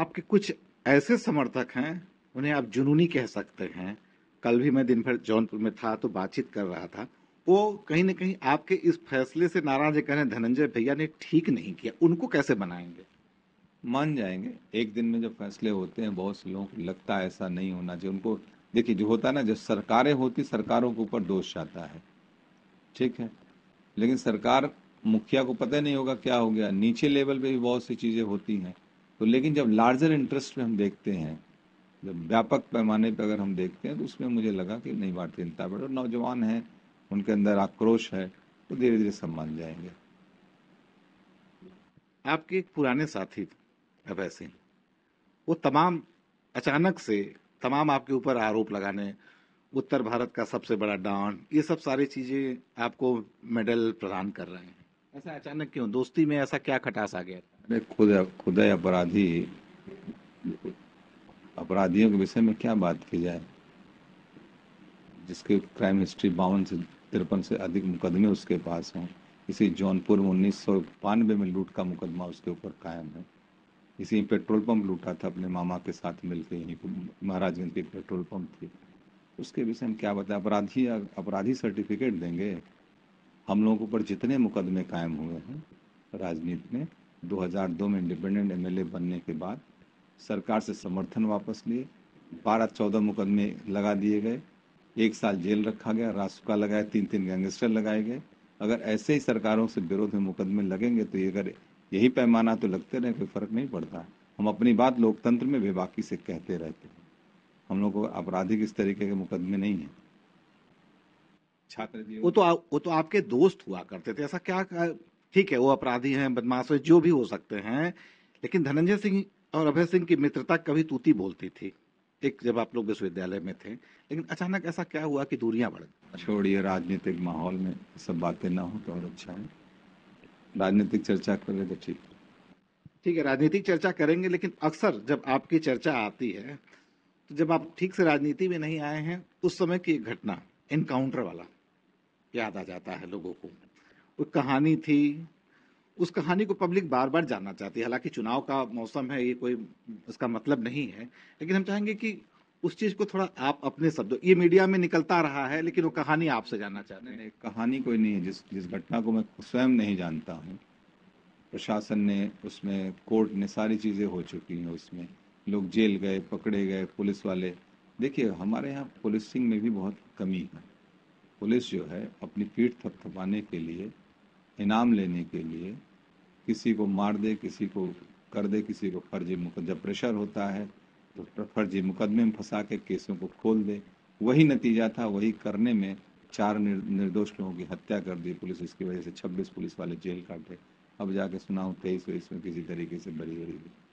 आपके कुछ ऐसे समर्थक हैं, उन्हें आप जुनूनी कह सकते हैं, कल भी मैं दिन भर जौनपुर में था तो बातचीत कर रहा था, वो कहीं ना कहीं आपके इस फैसले से नाराज है, कह रहे हैं धनंजय भैया ने ठीक नहीं किया। उनको कैसे बनाएंगे? मान जाएंगे एक दिन में, जब फैसले होते हैं बहुत से लोगों को लगता है ऐसा नहीं होना चाहिए। उनको देखिए जो होता है ना, जब सरकारें होती सरकारों के ऊपर दोष आता है, ठीक है, लेकिन सरकार मुखिया को पता नहीं होगा क्या हो गया। नीचे लेवल पर भी बहुत सी चीज़ें होती हैं, तो लेकिन जब लार्जर इंटरेस्ट में हम देखते हैं, जब व्यापक पैमाने पर अगर हम देखते हैं, तो उसमें मुझे लगा कि नहीं भारतीय जनता पार्टी, और नौजवान हैं उनके अंदर आक्रोश है, तो धीरे धीरे सब मान जाएंगे। आपके एक पुराने साथी अभय सिंह, वो तमाम अचानक से तमाम आपके ऊपर आरोप लगाने, उत्तर भारत का सबसे बड़ा डॉन, ये सब सारी चीजें आपको मेडल प्रदान कर रहे हैं, ऐसा अचानक क्यों? दोस्ती में ऐसा क्या खटास आ गया? अरे खुद अपराधी, अपराधियों के विषय में क्या बात की जाए, जिसके क्राइम हिस्ट्री 52 से 53 से अधिक मुकदमे उसके पास हों। इसी जौनपुर में 1992 में लूट का मुकदमा उसके ऊपर कायम है। इसी पेट्रोल पंप लूटा था अपने मामा के साथ मिलकर, यहीं महाराजगंज की पेट्रोल पंप थी। उसके विषय में क्या बताएं? अपराधी सर्टिफिकेट देंगे? हम लोगों के ऊपर जितने मुकदमे कायम हुए हैं राजनीति में, 2002 में इंडिपेंडेंट MLA बनने के बाद सरकार से समर्थन वापस लिए, 12-14 मुकदमे लगा दिए गए, 1 साल जेल रखा गया, रासुका लगाया, 3-3 गैंगस्टर लगाए गए। अगर ऐसे ही सरकारों से विरोध में मुकदमे लगेंगे तो ये, अगर यही पैमाना तो लगते रहे, कोई फर्क नहीं पड़ता। हम अपनी बात लोकतंत्र में बेबाकी से कहते रहते हैं। हम लोग को आपराधिक इस तरीके के मुकदमे नहीं है। छात्र वो तो आपके दोस्त हुआ करते थे, ऐसा क्या? ठीक है वो अपराधी हैं, बदमाश है, जो भी हो सकते हैं, लेकिन धनंजय सिंह और अभय सिंह की मित्रता कभी तूती बोलती थी एक, जब आप लोग विश्वविद्यालय में थे, लेकिन अचानक ऐसा क्या हुआ कि दूरियां बढ़ गई? छोड़िए राजनीतिक माहौल में सब बातें ना हो तो और अच्छा है, राजनीतिक चर्चा करें तो ठीक है, राजनीतिक चर्चा करेंगे, लेकिन अक्सर जब आपकी चर्चा आती है तो जब आप ठीक से राजनीति में नहीं आए हैं उस समय की एक घटना, एनकाउंटर वाला, याद आ जाता है लोगों को। वो कहानी थी, उस कहानी को पब्लिक बार बार जानना चाहती है। हालांकि चुनाव का मौसम है, ये कोई इसका मतलब नहीं है, लेकिन हम चाहेंगे कि उस चीज़ को थोड़ा आप अपने शब्दों, ये मीडिया में निकलता रहा है लेकिन वो कहानी आपसे जानना चाहते हैं। कहानी कोई नहीं है, जिस घटना को मैं स्वयं नहीं जानता हूँ। प्रशासन ने उसमें, कोर्ट ने, सारी चीज़ें हो चुकी हैं उसमें, लोग जेल गए, पकड़े गए, पुलिस वाले। देखिए हमारे यहाँ पुलिसिंग में भी बहुत कमी है। पुलिस जो है अपनी पीठ थपथपाने के लिए, इनाम लेने के लिए किसी को मार दे, किसी को कर दे, किसी को फर्जी मुकदमे, जब प्रेशर होता है तो फर्जी मुकदमे में फंसा के केसों को खोल दे। वही नतीजा था, वही करने में 4 निर्दोष लोगों की हत्या कर दी पुलिस, इसकी वजह से 26 पुलिस वाले जेल काटे। अब जाके सुनाऊं 23 में किसी तरीके से बरी हुई।